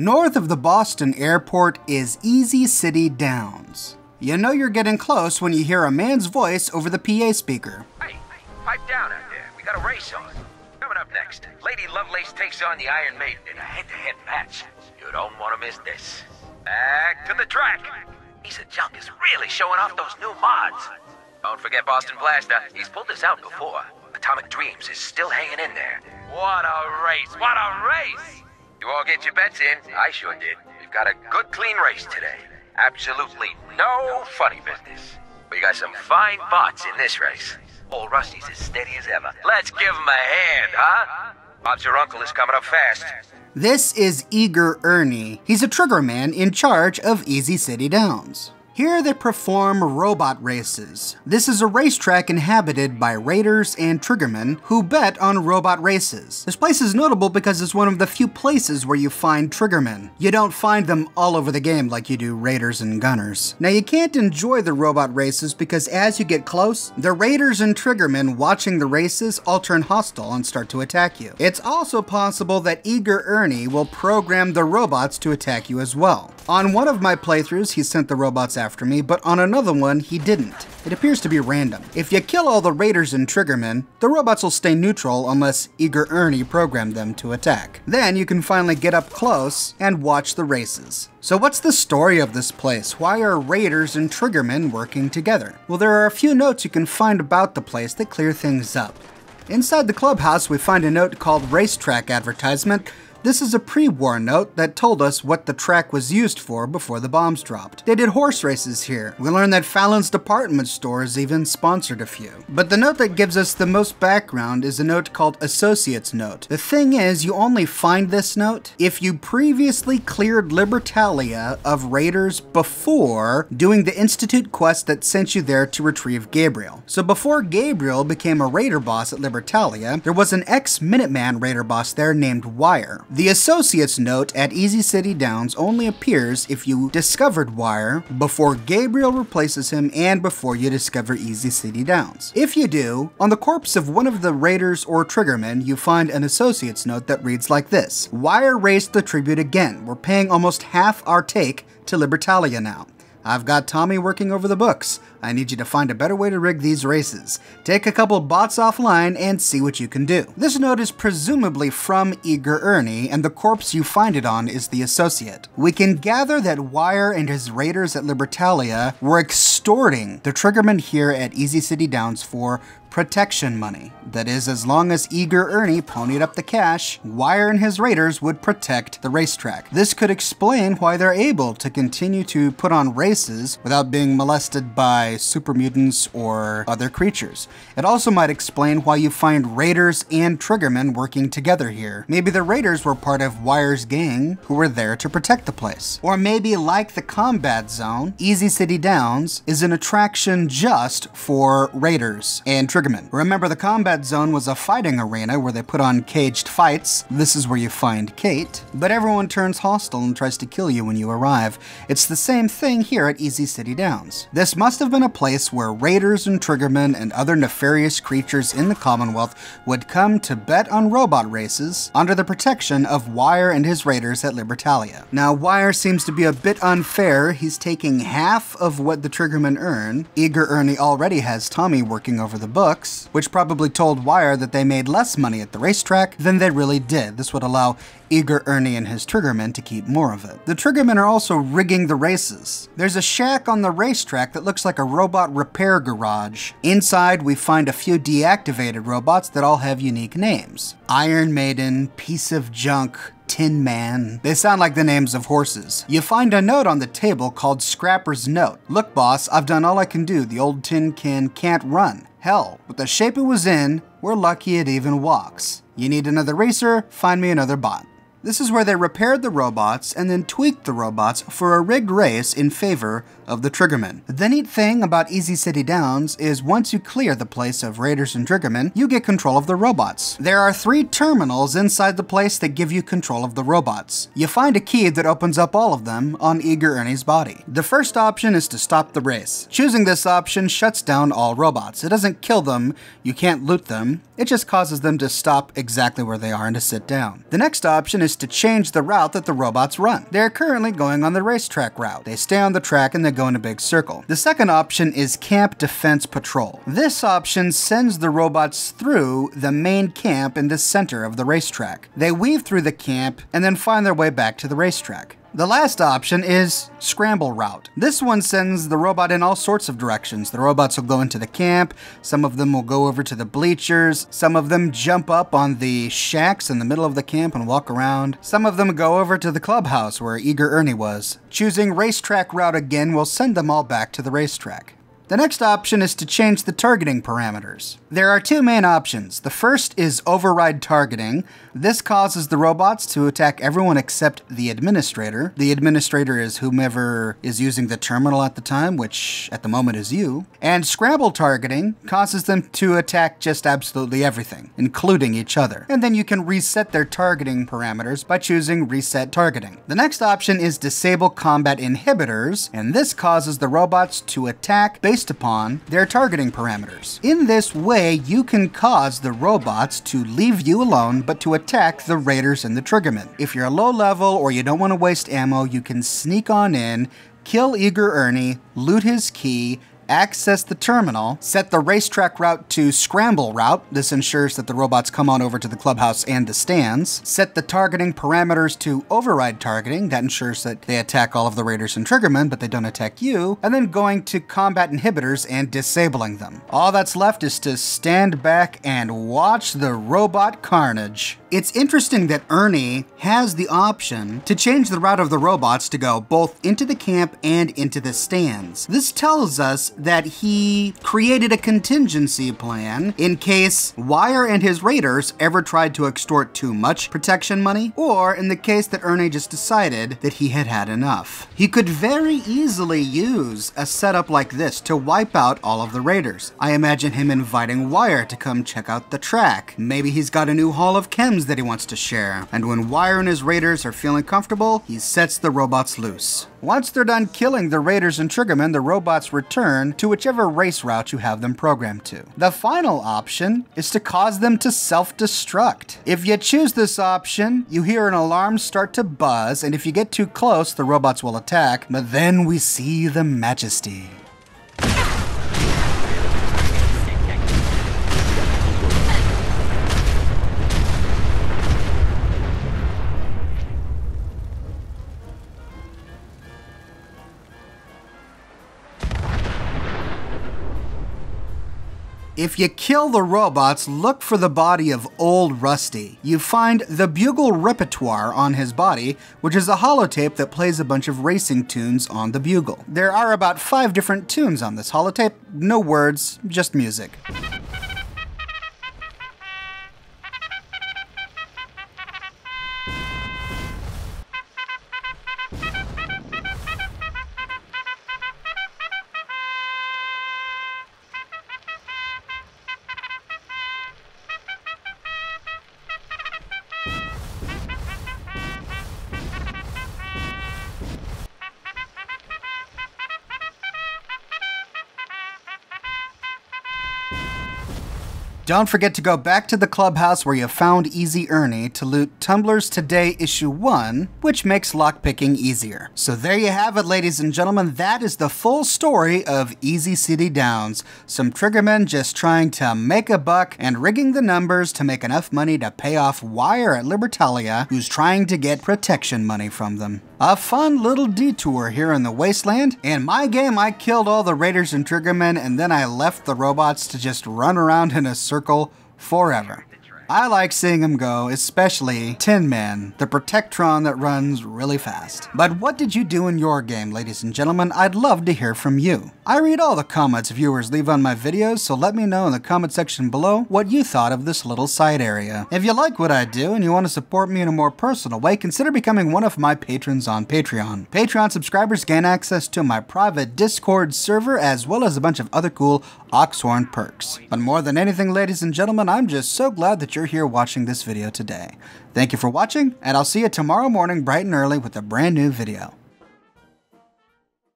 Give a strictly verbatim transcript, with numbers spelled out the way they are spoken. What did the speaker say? North of the Boston airport is Easy City Downs. You know you're getting close when you hear a man's voice over the P A speaker. Hey, hey, pipe down out there. We got a race on. Coming up next, Lady Lovelace takes on the Iron Maiden in a head-to-head match. You don't want to miss this. Back to the track. Lisa Junk is really showing off those new mods. Don't forget Boston Blaster. He's pulled this out before. Atomic Dreams is still hanging in there. What a race! What a race! You all get your bets in. I sure did. We've got a good, clean race today. Absolutely no funny business. We got some fine bots in this race. Old Rusty's as steady as ever. Let's give him a hand, huh? Bob's your uncle is coming up fast. This is Eager Ernie. He's a trigger man in charge of Easy City Downs. Here they perform robot races. This is a racetrack inhabited by raiders and triggermen who bet on robot races. This place is notable because it's one of the few places where you find triggermen. You don't find them all over the game like you do raiders and gunners. Now you can't enjoy the robot races because as you get close, the raiders and triggermen watching the races all turn hostile and start to attack you. It's also possible that Eager Ernie will program the robots to attack you as well. On one of my playthroughs, he sent the robots after me, but on another one, he didn't. It appears to be random. If you kill all the raiders and triggermen, the robots will stay neutral unless Eager Ernie programmed them to attack. Then you can finally get up close and watch the races. So what's the story of this place? Why are raiders and triggermen working together? Well, there are a few notes you can find about the place that clear things up. Inside the clubhouse, we find a note called Racetrack Advertisement. This is a pre-war note that told us what the track was used for before the bombs dropped. They did horse races here. We learned that Fallon's department stores even sponsored a few. But the note that gives us the most background is a note called Associates Note. The thing is, you only find this note if you previously cleared Libertalia of raiders before doing the Institute quest that sent you there to retrieve Gabriel. So before Gabriel became a raider boss at Libertalia, there was an ex-Minuteman raider boss there named Wire. The Associates Note at Easy City Downs only appears if you discovered Wire before Gabriel replaces him and before you discover Easy City Downs. If you do, on the corpse of one of the raiders or triggermen, you find an Associates Note that reads like this. Wire raised the tribute again. We're paying almost half our take to Libertalia now. I've got Tommy working over the books. I need you to find a better way to rig these races. Take a couple bots offline and see what you can do. This note is presumably from Eager Ernie, and the corpse you find it on is the associate. We can gather that Wire and his raiders at Libertalia were extorting the triggerman here at Easy City Downs for protection money. That is, as long as Eager Ernie ponied up the cash, Wire and his raiders would protect the racetrack. This could explain why they're able to continue to put on races without being molested by super mutants or other creatures. It also might explain why you find raiders and triggermen working together here. Maybe the raiders were part of Wire's gang who were there to protect the place. Or maybe, like the Combat Zone, Easy City Downs is an attraction just for raiders and triggermen. Remember, the Combat Zone was a fighting arena where they put on caged fights. This is where you find Kate. But everyone turns hostile and tries to kill you when you arrive. It's the same thing here at Easy City Downs. This must have been a place where raiders and triggermen and other nefarious creatures in the Commonwealth would come to bet on robot races under the protection of Wire and his raiders at Libertalia. Now, Wire seems to be a bit unfair. He's taking half of what the triggermen earn. Eager Ernie already has Tommy working over the book, which probably told Wire that they made less money at the racetrack than they really did. This would allow Eager Ernie and his triggermen to keep more of it. The triggermen are also rigging the races. There's a shack on the racetrack that looks like a robot repair garage. Inside, we find a few deactivated robots that all have unique names. Iron Maiden, Piece of Junk, Tin Man. They sound like the names of horses. You find a note on the table called Scrapper's Note. Look, boss, I've done all I can do. The old tin can can't run. Hell, with the shape it was in, we're lucky it even walks. You need another racer, find me another bot. This is where they repaired the robots and then tweaked the robots for a rigged race in favor of the Triggermen. The neat thing about Easy City Downs is once you clear the place of raiders and Triggermen, you get control of the robots. There are three terminals inside the place that give you control of the robots. You find a key that opens up all of them on Eager Ernie's body. The first option is to stop the race. Choosing this option shuts down all robots. It doesn't kill them, you can't loot them, it just causes them to stop exactly where they are and to sit down. The next option is to change the route that the robots run. They're currently going on the racetrack route. They stay on the track and they go in a big circle. The second option is Camp Defense Patrol. This option sends the robots through the main camp in the center of the racetrack. They weave through the camp and then find their way back to the racetrack. The last option is Scramble Route. This one sends the robot in all sorts of directions. The robots will go into the camp, some of them will go over to the bleachers, some of them jump up on the shacks in the middle of the camp and walk around, some of them go over to the clubhouse where Eager Ernie was. Choosing Racetrack Route again will send them all back to the racetrack. The next option is to change the targeting parameters. There are two main options. The first is override targeting. This causes the robots to attack everyone except the administrator. The administrator is whomever is using the terminal at the time, which at the moment is you. And scramble targeting causes them to attack just absolutely everything, including each other. And then you can reset their targeting parameters by choosing reset targeting. The next option is disable combat inhibitors, and this causes the robots to attack based upon their targeting parameters. In this way, you can cause the robots to leave you alone, but to attack the raiders and the Triggermen. If you're a low level or you don't want to waste ammo, you can sneak on in, kill Eager Ernie, loot his key, access the terminal, set the racetrack route to scramble route. This ensures that the robots come on over to the clubhouse and the stands. Set the targeting parameters to override targeting. That ensures that they attack all of the raiders and Triggermen, but they don't attack you. And then going to combat inhibitors and disabling them. All that's left is to stand back and watch the robot carnage. It's interesting that Ernie has the option to change the route of the robots to go both into the camp and into the stands. This tells us that he created a contingency plan in case Wire and his raiders ever tried to extort too much protection money, or in the case that Ernie just decided that he had had enough. He could very easily use a setup like this to wipe out all of the raiders. I imagine him inviting Wire to come check out the track. Maybe he's got a new haul of chems that he wants to share, and when Wire and his raiders are feeling comfortable, he sets the robots loose. Once they're done killing the raiders and Triggermen, the robots return to whichever race route you have them programmed to. The final option is to cause them to self-destruct. If you choose this option, you hear an alarm start to buzz, and if you get too close, the robots will attack, but then we see the majesty. If you kill the robots, look for the body of Old Rusty. You find the bugle repertoire on his body, which is a holotape that plays a bunch of racing tunes on the bugle. There are about five different tunes on this holotape, no words, just music. Don't forget to go back to the clubhouse where you found Easy Ernie to loot Tumblr's Today Issue one, which makes lockpicking easier. So there you have it, ladies and gentlemen. That is the full story of Easy City Downs. Some Triggermen just trying to make a buck and rigging the numbers to make enough money to pay off Wire at Libertalia, who's trying to get protection money from them. A fun little detour here in the wasteland. In my game, I killed all the raiders and Triggermen, and then I left the robots to just run around in a circle forever. I like seeing them go, especially Tin Man, the Protectron that runs really fast. But what did you do in your game, ladies and gentlemen? I'd love to hear from you. I read all the comments viewers leave on my videos, so let me know in the comment section below what you thought of this little side area. If you like what I do and you want to support me in a more personal way, consider becoming one of my patrons on Patreon. Patreon subscribers gain access to my private Discord server as well as a bunch of other cool Oxhorn perks. But more than anything, ladies and gentlemen, I'm just so glad that you're here watching this video today. Thank you for watching, and I'll see you tomorrow morning bright and early with a brand new video.